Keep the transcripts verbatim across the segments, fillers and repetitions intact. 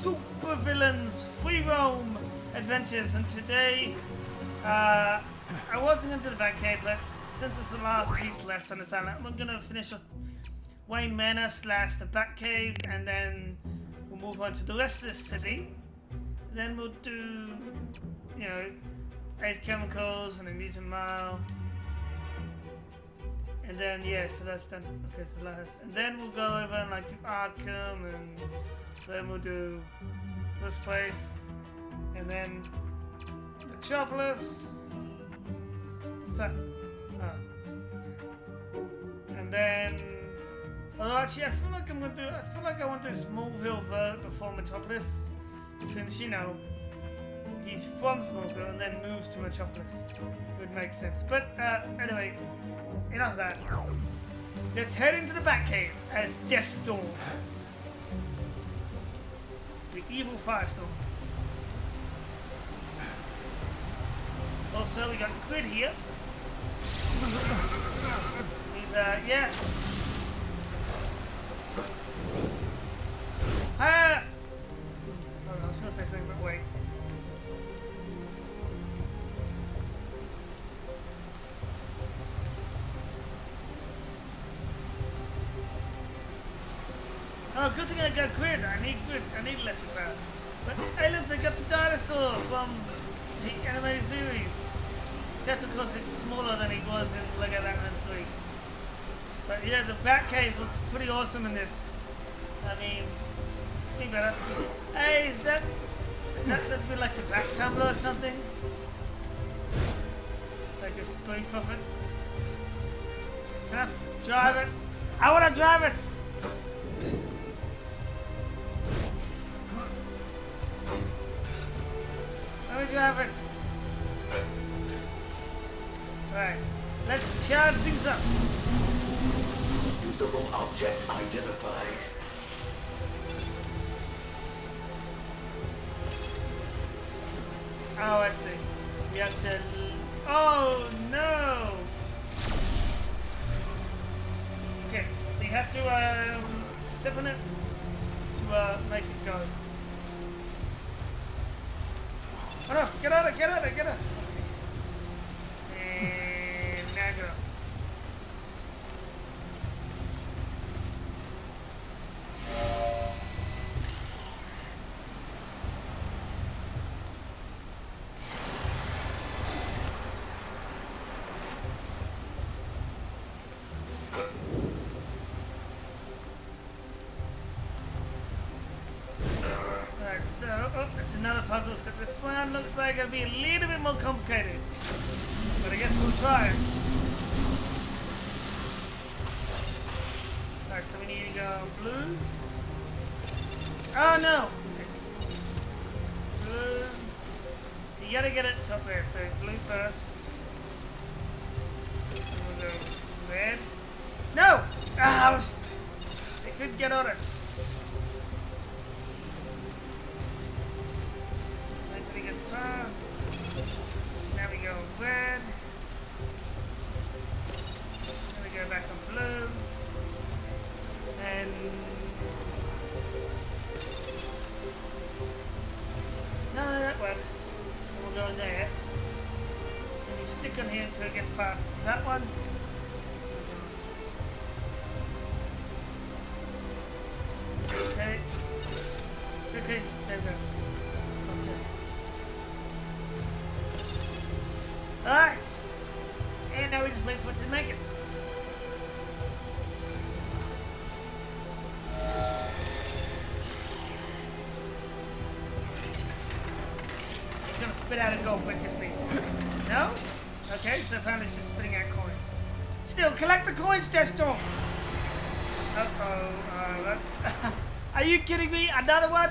Super Villains free roam adventures, and today uh, I wasn't into the Batcave, but since it's the last piece left on this island, we're gonna finish up Wayne Manor slash the Batcave, and then we'll move on to the rest of this city. Then we'll do, you know, Ace Chemicals and the Mutant Mile. And then, yeah, so that's done. Okay, so last. And then we'll go over and like do Arkham, and then we'll do this place. And then Metropolis. So, oh. And then, although actually I feel like I'm gonna do, I feel like I want to do Smallville first before Metropolis. Since, you know, he's from Smallville and then moves to Metropolis. It would make sense. But, uh, anyway, enough of that. Let's head into the Batcave as Deathstroke, the evil Firestorm. Also, we got Grid here. He's, uh, yeah. Ah! I was going to say something, but wait. Oh, good thing I got Grid. I need Grid. I need electric power. But hey, look, they got the dinosaur from the animated series. Except, of course, it's smaller than it was in Lego Batman three. But yeah, the Batcave looks pretty awesome in this. I mean, think about it. Hey, is that, is that supposed to be like the back tumbler or something? Like a spoon puppet? Can I drive it? I want to drive it! Let me drive it! Alright, let's charge things up! Usable object identified. Oh, I see. We have to... Oh, no! Okay, we have to, um... step on it to, uh, make it go. Oh, no! Get out of it! Get out of it! Get out of it! And... now go. Another puzzle, except this one looks like it'll be a little bit more complicated. But I guess we'll try. Alright, so we need to go blue. Oh no! Okay. Blue. So you gotta get it top there, so blue first. And we'll go red. No! Ah, I was. I couldn't get on it. First. Now we go red. Now we go back on blue. And no, that works. We'll go there. And you stick on here until it gets past that one. Okay. Okay, there we go. Alright, and now we just wait for it to make it. It's gonna spit out a gold wickously. No? Okay, so apparently it's just spitting out coins. Still, collect the coins, Deathstroke! Uh-oh, uh, are you kidding me? Another one?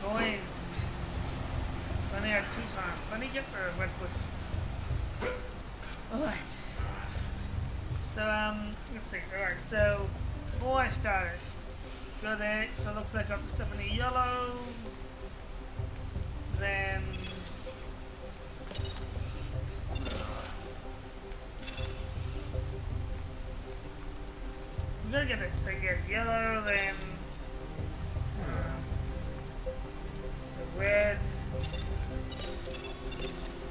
Coins. Let me have two times. Let me get the red bushes. Alright. So, um, let's see. Alright, so, before I started, go there. So, it looks like I'm stepping the yellow. Then. look at this thing, it's yellow, then uh, the red,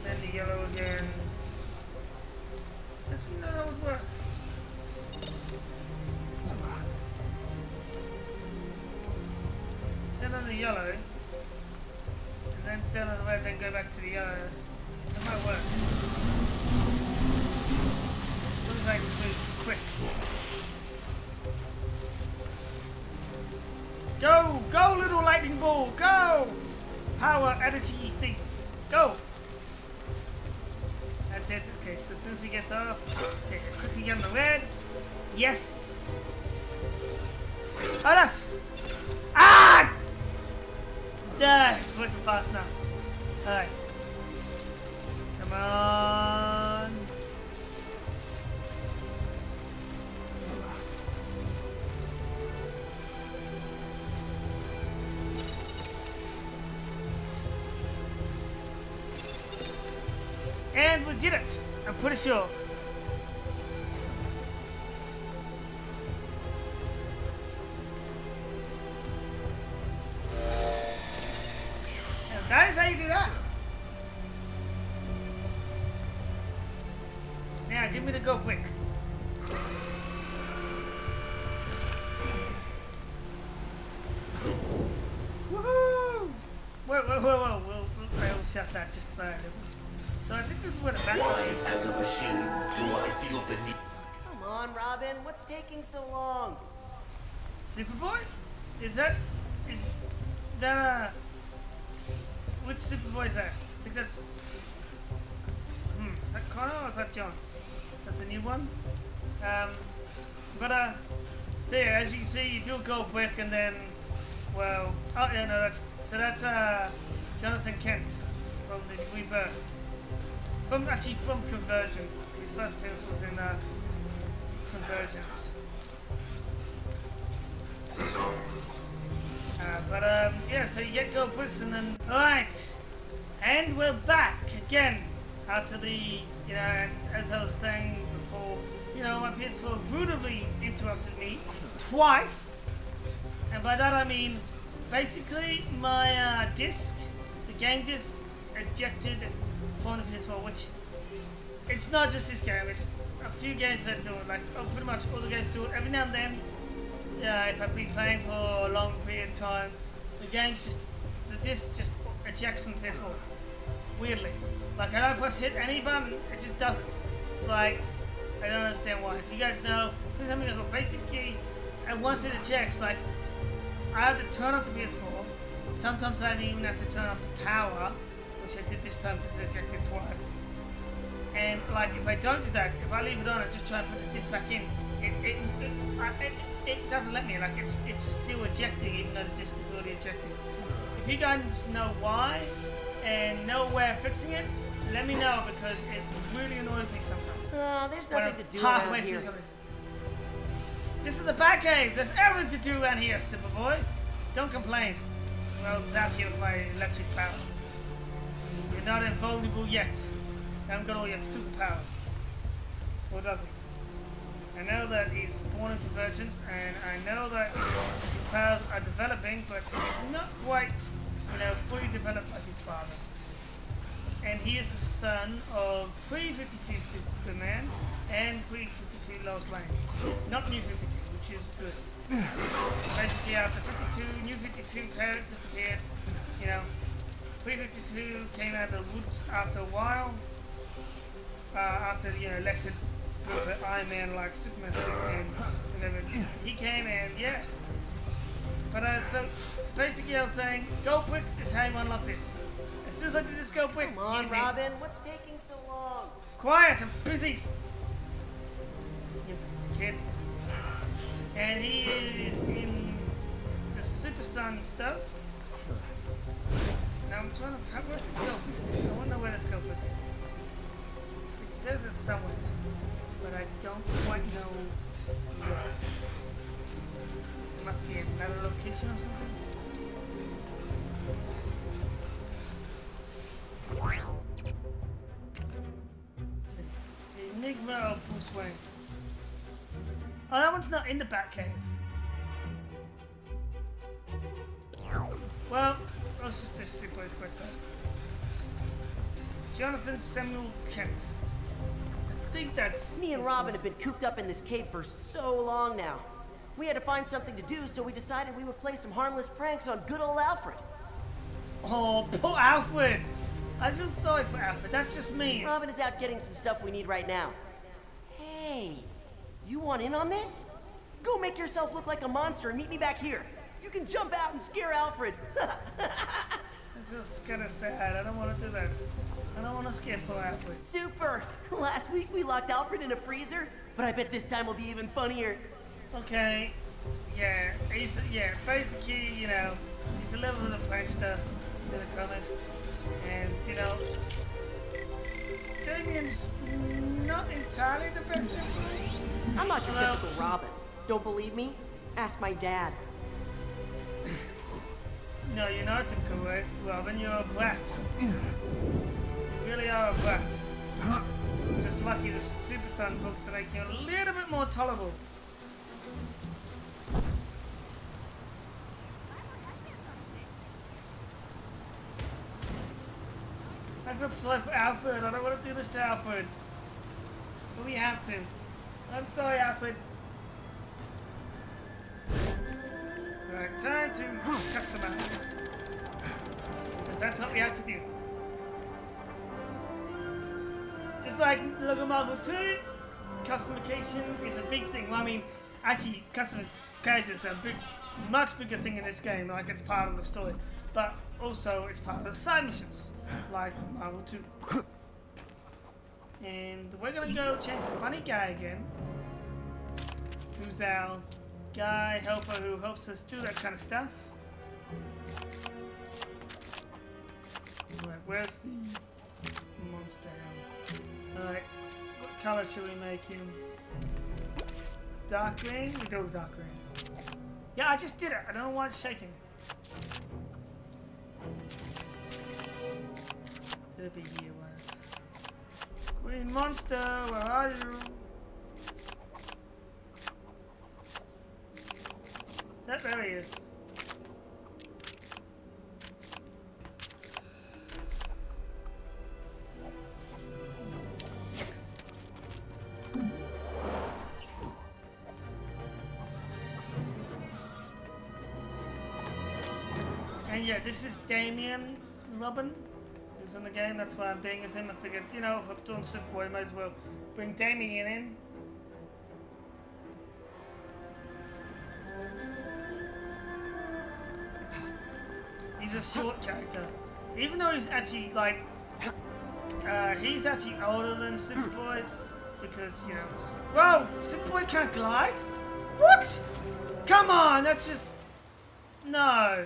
then the yellow again. That's not how it works. Set on the yellow, and then set on the red, then go back to the yellow. It might work. It looks like it's moved quick. Go! Go, little lightning ball! Go! Power, energy, thing. Go! That's it. Okay, so as soon as he gets off, okay, quickly on the red. Yes! Oh no! Ah! No! It wasn't fast enough. Alright. Come on! And we did it! I'm pretty sure. That is how you do that. Now give me the go quick. Woohoo! Whoa, whoa, whoa, whoa! We'll, we'll, we'll shut that just now. So I think this is what a battle is. Why, as a machine, do I feel the need? Come on, Robin. What's taking so long? Superboy? Is that? Is that? Uh, Which Superboy is that? I think that's... Hmm, is that Connor or is that John? That's a new one. Um, but, uh, so yeah, as you can see, you do go quick and then, well... Oh, yeah, no, that's... So that's, uh, Jonathan Kent from the Rebirth. From, actually, from Convergence. His first pencil was in, uh, Convergence. Uh, but um, yeah, so you get gold bricks and then... Alright! And we're back again! After the, you know, and as I was saying before, you know, my P S four rudely interrupted me twice! And by that I mean, basically, my uh, disc, the game disc, ejected from the P S four, which... It's not just this game, it's a few games that do it, like, oh, pretty much all the games do it every now and then. Yeah, if I've been playing for a long period of time, the game's just, the disc just ejects from the P S four, weirdly. Like, I don't press hit any button, it just doesn't. It's like, I don't understand why. If you guys know, please tell me the basic key, and once it ejects, like, I have to turn off the P S four, sometimes I even have to turn off the power, which I did this time because it ejected twice. And, like, if I don't do that, if I leave it on, I just try and put the disc back in. It, it, it, I, it, it doesn't let me, like it's it's still ejecting even though the disc is already ejected. If you guys know why and know where I'm fixing it, let me know because it really annoys me sometimes. Oh, there's nothing to do around here. This is the Batcave! There's everything to do around here, Superboy! Don't complain. I'll zap you with my electric power. You're not invulnerable yet. I haven't got all your superpowers. Or does it? I know that he's born in Convergence, and I know that his powers are developing, but he's not quite, you know, fully developed like his father. And he is the son of Pre fifty-two Superman and Pre fifty-two Lois Lane. Not New fifty-two, which is good. Basically, after fifty-two, New fifty-two parent disappeared, you know. Pre fifty-two came out of the woods after a while, uh, after, you know, Lex had... But Iron Man, like Superman, Superman, and everything. He came and yeah. But uh, so basically, I was saying, go quick is how you unlock this. As soon as I do this, go quick. Come on, Robin, what's taking so long? Quiet, I'm busy. You kid. And he is in the Super Sons stuff. Now I'm trying to. How does this go? I wonder where this go quick is. It says it's somewhere. But I don't quite know where. There must be another location or something. The Enigma of Bruce Wayne. Oh, that one's not in the Batcave. Well, let's just do Superboy's quest first. Jonathan Samuel Kent. I think that's... Me and Robin have been cooped up in this cave for so long now. We had to find something to do, so we decided we would play some harmless pranks on good old Alfred. Oh, poor Alfred! I feel sorry for Alfred, that's just mean. Robin is out getting some stuff we need right now. Hey, you want in on this? Go make yourself look like a monster and meet me back here. You can jump out and scare Alfred. I feel kind of sad. I don't want to do that. I don't want to scare poor Alfred. Super! Last week we locked Alfred in a freezer, but I bet this time will be even funnier. Okay. Yeah, he's, yeah, basically, you know, he's a little bit of a prankster in the comics. And, you know, Damian's not entirely the best influence. I'm not your Hello. typical Robin. Don't believe me? Ask my dad. No, you're not a typical Robin, you're a brat. You really are a brat. Just lucky the Super Sons books that make you a little bit more tolerable. I feel sorry for Alfred. I don't want to do this to Alfred. But we have to. I'm sorry, Alfred. Alright, time to customize. Because that's what we have to do. Just like Lego Marvel two, customization is a big thing. Well, I mean, actually, custom characters are a big, much bigger thing in this game. Like, it's part of the story. But also, it's part of the side missions, like Marvel two. And we're gonna go change the funny guy again, who's our guy helper who helps us do that kind of stuff. Alright, where's the monster? Alright, what color should we make him? Dark green? We go with dark green. Yeah, I just did it. I don't want it shaking. It'll be here, one. Green monster, where are you? That, there he is. Yes. And yeah, this is Damian Robin. In the game, that's why I'm being as him. I figured, you know, if I'm doing Superboy, I might as well bring Damian in. He's a short character, even though he's actually like uh, he's actually older than Superboy because you know, whoa, Superboy can't glide. What? Come on, that's just no.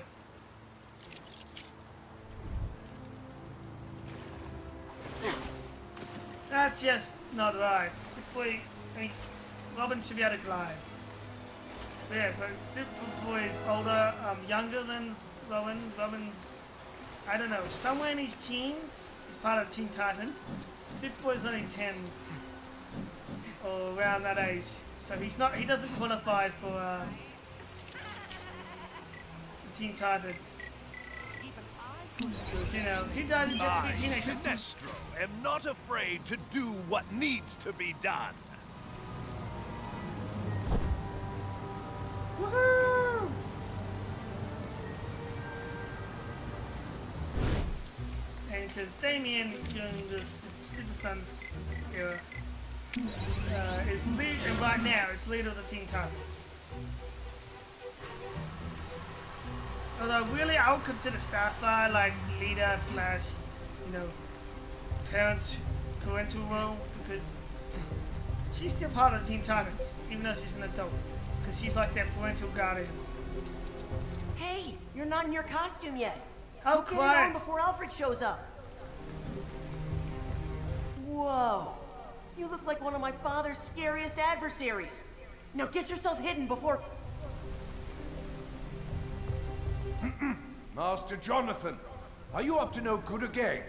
That's just not right. Superboy, I mean, Robin should be able to glide. But yeah, so Superboy is older, um, younger than Robin. Robin's, I don't know, somewhere in his teens. He's part of Teen Titans. Superboy's only ten, or around that age. So he's not, he doesn't qualify for uh, Teen Titans. Because, you know, Teen Titans have to be teenagers. I am not afraid to do what needs to be done. Woohoo! And because Damian, during the Super Sons era, uh, is lead, and right now is leader of the Teen Titans. Although, really, I would consider Starfire like leader slash, you know, parent, parental role, because she's still part of Teen Titans, even though she's an adult, because she's like that parental guardian. Hey, you're not in your costume yet. How oh, quiet. Get it on before Alfred shows up. Whoa, you look like one of my father's scariest adversaries. Now get yourself hidden before... Master Jonathan, are you up to no good again?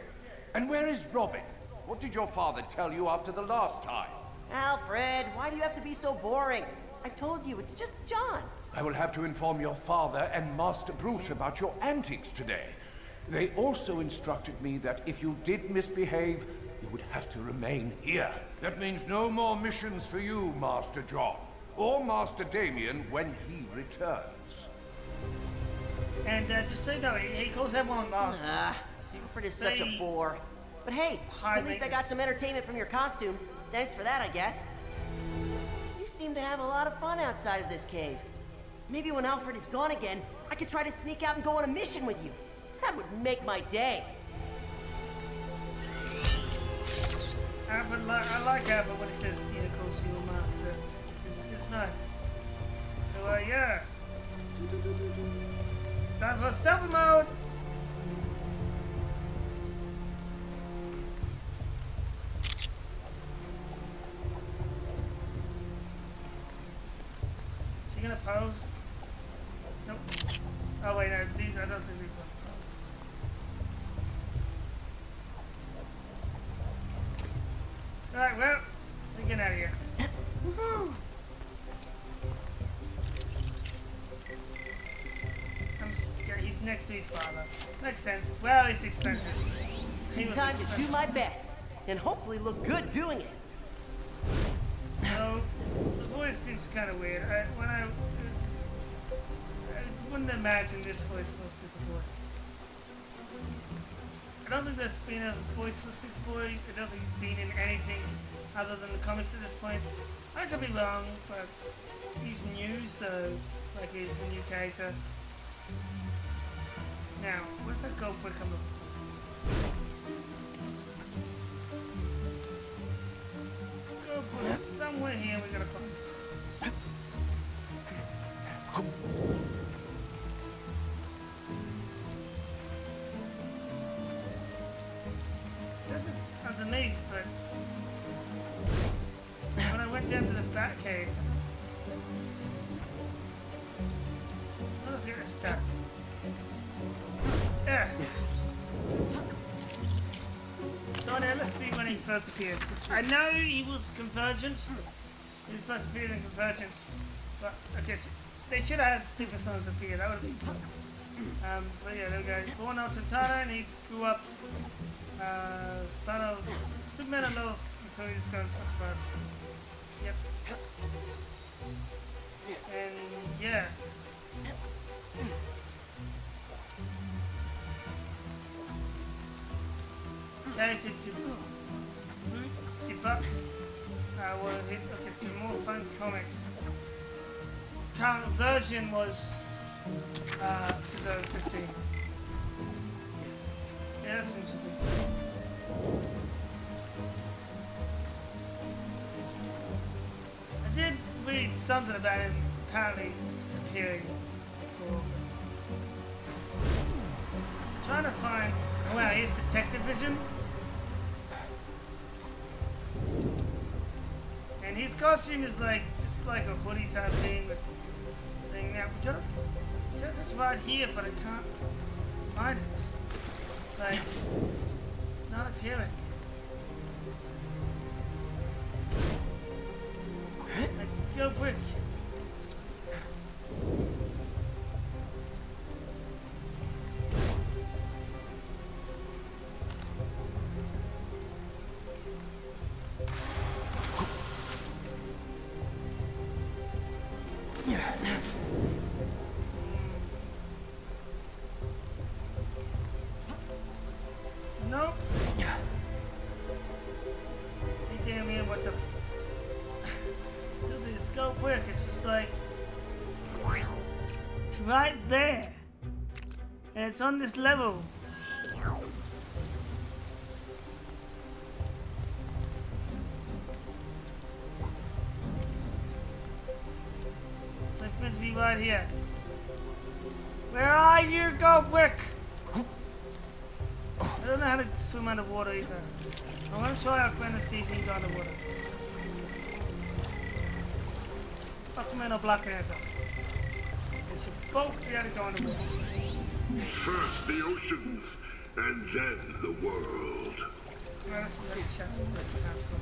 And where is Robin? What did your father tell you after the last time? Alfred, why do you have to be so boring? I told you, it's just John. I will have to inform your father and Master Bruce about your antics today. They also instructed me that if you did misbehave, you would have to remain here. That means no more missions for you, Master John, or Master Damian when he returns. And uh, just so you know, he calls everyone Master. Nah, Alfred is such a bore. But hey, at least I got some entertainment from your costume. Thanks for that, I guess. You seem to have a lot of fun outside of this cave. Maybe when Alfred is gone again, I could try to sneak out and go on a mission with you. That would make my day. Alfred, li I like Alfred when he says, you know, calls you a master. It's, it's nice. So, uh, yeah. It's time for Silver Mode! Is she gonna pose? Nope. Oh, wait, no, these, I don't think these ones. Alright, well, let's get out of here. I'm scared. He's next to his father. Makes sense. Well, it's expensive. He it's time expensive. to do my best, and hopefully look good doing it. So, the voice seems kind of weird. I, when I, just, I wouldn't imagine this voice for Superboy. I don't think there's been a voice for Superboy. I don't think he's been in anything other than the comics at this point. I could be wrong, but he's new, so it's like he's a new character. Now, where's that gold brick on the gold brick somewhere here we gotta find it. This is underneath, but when I went down to the Batcave, I was getting stuck. Yeah. So now let's see when he first appeared. I know he was Convergence. He was first appeared in Convergence, but I guess they should have had Super Sons appear. That would have been cool. Um, so yeah, there we go. Born out of Tana, and he grew up. Uh, son of Superman and Lois until he discovers what's about. Yep. And yeah. Character debunked. I will hit. Okay, some more fun comics. Current version was uh, two thousand fifteen. Yeah, that's interesting. I did read something about him apparently appearing before. I'm trying to find... Oh wow, here's Detective Vision. And his costume is like, just like a hoodie type thing with thing. Now, we got it. It says it's right here, but I can't find it. Like, it's not appealing. Like, go quick. Right there, and it's on this level. So it's meant to be right here. Where are you, Goldwick? I don't know how to swim underwater either. I want to try Aquaman to see if we can go underwater. Aquaman or Black Panther. Both we had to go on the first the oceans, and then the world. Well, this is like a challenge, but that's what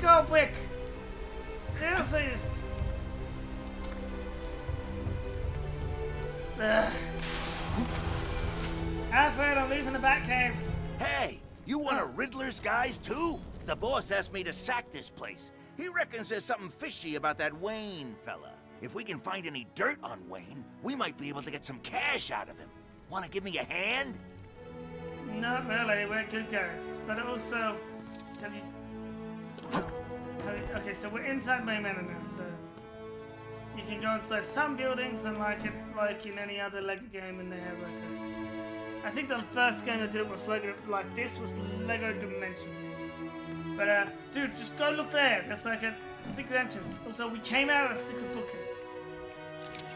go quick! Seriously! Ugh. Alfred, I'm leaving the Batcave. Hey! You one of Riddler's guys, too? The boss asked me to sack this place. He reckons there's something fishy about that Wayne fella. If we can find any dirt on Wayne, we might be able to get some cash out of him. Wanna give me a hand? Not really, we're good guys. But also, have you... Have you... Okay, so we're inside Wayne Manor now, so... You can go inside some buildings and like it, like in any other LEGO game, and they have like this. I think the first game I did was LEGO, like this was LEGO Dimensions. But uh, dude, just go look there. There's like a secret entrance. Also, we came out of the secret bookcase.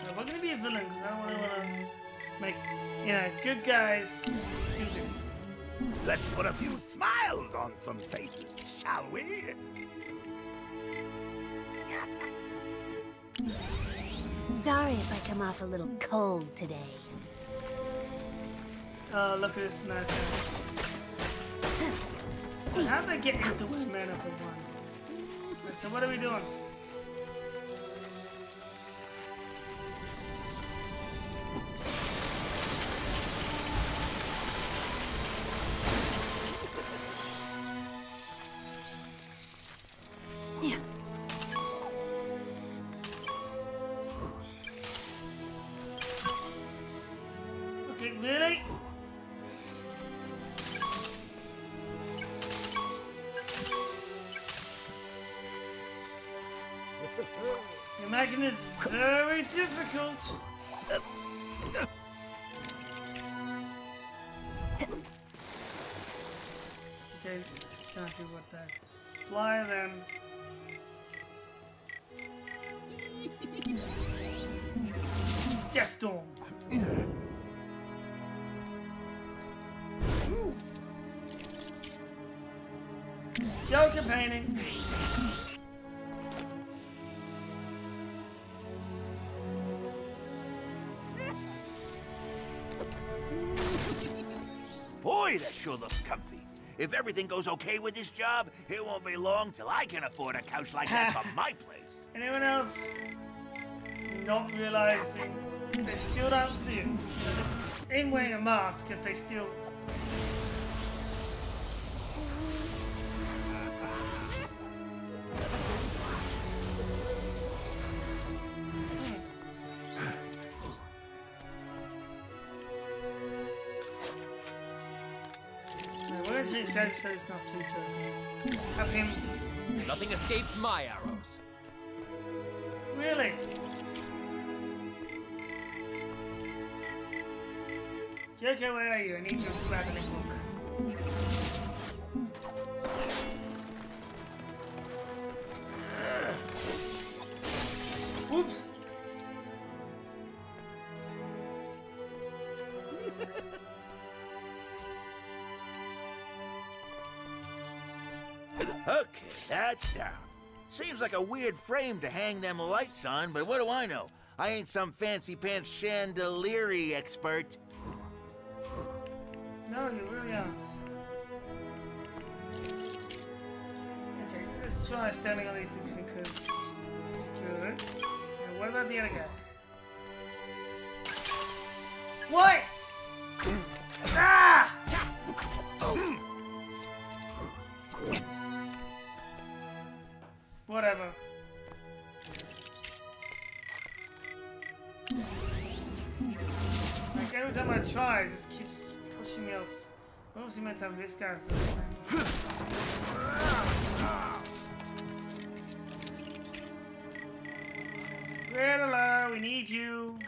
So we're gonna be a villain because I don't wanna make, you know, good guys do this. Let's put a few smiles on some faces, shall we? Sorry if I come off a little cold today. Oh, look at this nice house. How'd they get into Wayne Manor for one? Right, so what are we doing? Fly them. Deathstorm. Joker painting. Boy, that sure looks comfy. If everything goes okay with this job, it won't be long till I can afford a couch like that for my place. Anyone else not realizing they still don't see it? In wearing a mask, if they still... So it's not two jokers. Have him. Nothing escapes my arrows. Really? Joker, where are you? I need your traveling book. Oops. That's down. Seems like a weird frame to hang them lights on, but what do I know? I ain't some fancy-pants chandelier-y expert. No, you really aren't. Okay, let's try standing on these again, because... Good. Now, what about the other guy? What?! Ah! Oh. Whatever. Like every time I try, it just keeps pushing me off. What was he meant to have this guy? Riddler, we need you.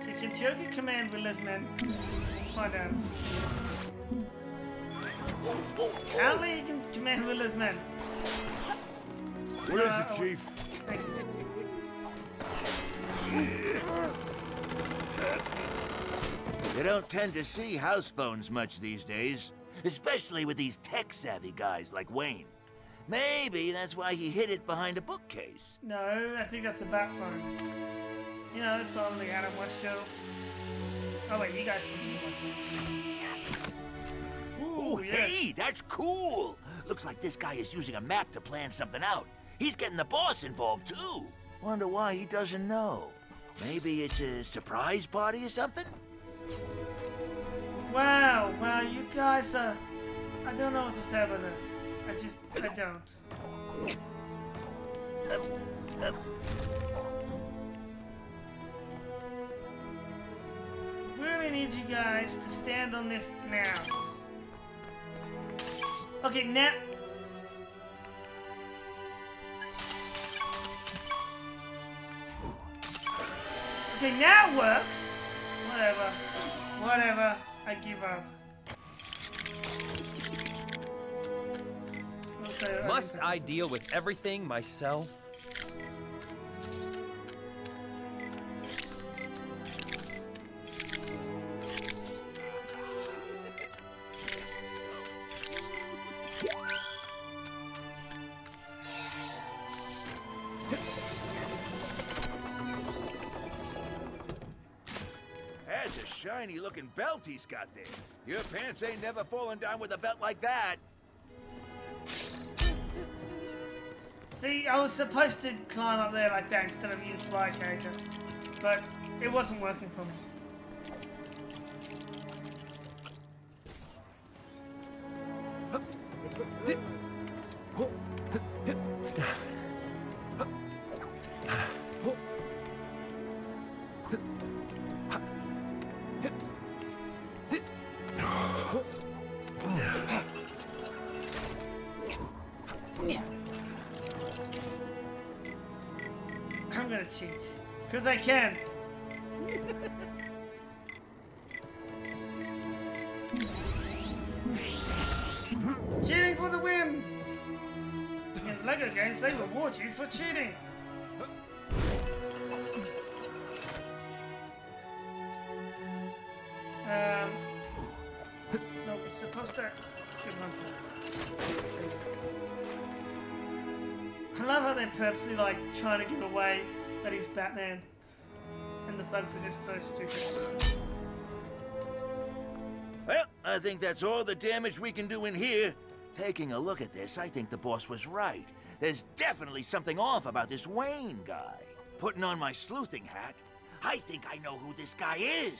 Take your joker command, Riddler's men. Let's find out. Apparently you can command Riddler's men. What is it, Chief? They don't tend to see house phones much these days, especially with these tech-savvy guys like Wayne. Maybe that's why he hid it behind a bookcase. No, I think that's a bat phone. You know, it's on the Adam West show. Oh wait, you guys. Ooh, Ooh yeah. Hey, that's cool. Looks like this guy is using a map to plan something out. He's getting the boss involved, too. Wonder why he doesn't know. Maybe it's a surprise party or something? Wow, wow, you guys are... I don't know what to say about this. I just... I don't. Really need you guys to stand on this now. Okay, now... Okay, now it works. Whatever. Whatever. I give up. Okay, Must I, I deal with everything myself? Looking belt he's got there. Your pants ain't never fallen down with a belt like that. See, I was supposed to climb up there like that instead of use fly character, but it wasn't working for me. Because I can. Cheating for the win! In LEGO games, they reward you for cheating. Um, no, we're supposed to... Good one for this. I love how they're purposely like trying to give away that he's Batman, and the thugs are just so stupid. Well, I think that's all the damage we can do in here. Taking a look at this, I think the boss was right. There's definitely something off about this Wayne guy. Putting on my sleuthing hat, I think I know who this guy is.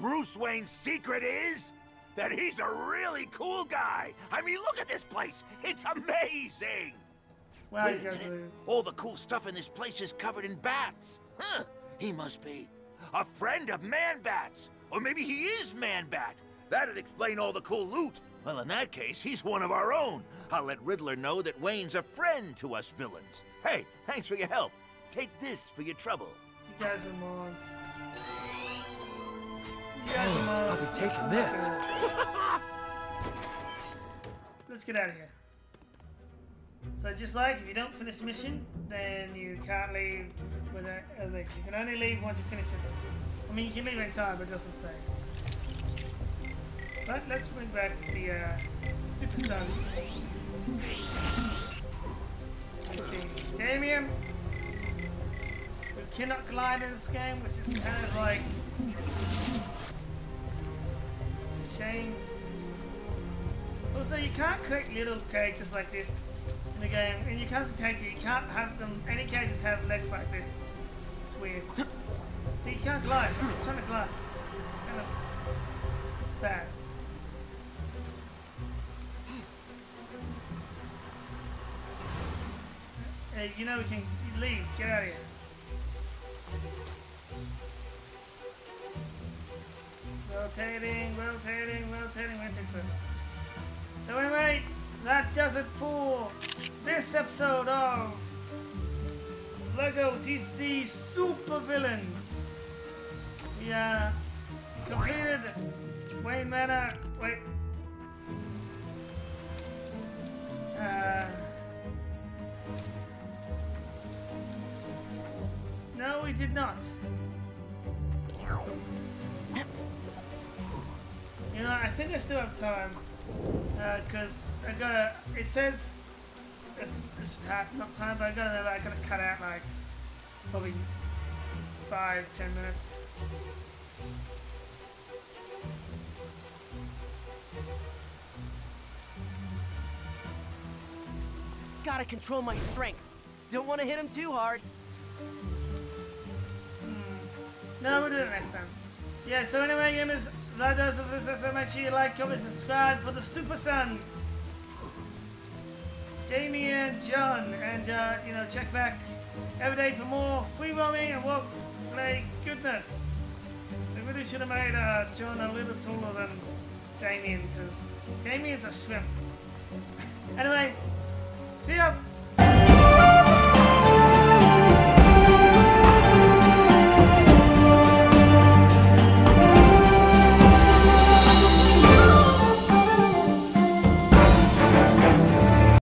Bruce Wayne's secret is that he's a really cool guy. I mean, look at this place. It's amazing. Wow, Wait a minute. All the cool stuff in this place is covered in bats. Huh, he must be a friend of Man-Bat's. Or maybe he is Man-Bat. That'd explain all the cool loot. Well, in that case, he's one of our own. I'll let Riddler know that Wayne's a friend to us villains. Hey, thanks for your help. Take this for your trouble. You guys are morons. You guys are morons. I'll be taking this. Let's get out of here. So just like, if you don't finish the mission, then you can't leave with a, a leave. You can only leave once you finish it. I mean, you can leave any time, but it doesn't say. But let's bring back the uh, Super Sons. Okay, Damian, who cannot glide in this game, which is kind of like a shame. Also, you can't create little characters like this the game, and you can't character, you can't have them, any characters have legs like this. It's weird. See, you can't glide, I'm trying to glide. It's kind of sad. Uh, you know we can leave, get out of here. Rotating, rotating, rotating, rotating. So anyway, that does it for this episode of LEGO D C Super Villains. We uh, completed Wayne Manor. Wait. Uh, no, we did not. You know, I think I still have time. Because uh, I gotta, it says it's, it's not time, but I gotta, I gotta cut out like probably five, ten minutes. gotta control my strength. Don't want to hit him too hard. Hmm. No, we'll do it next time. Yeah, so anyway, gamers, that does it for this episode. Make sure you like, comment, subscribe for the Super Sons. Damian, John, and, uh, you know, check back every day for more free roaming and walk play goodness. I really should have made uh, John a little taller than Damian, because Damian's a shrimp. Anyway, see ya!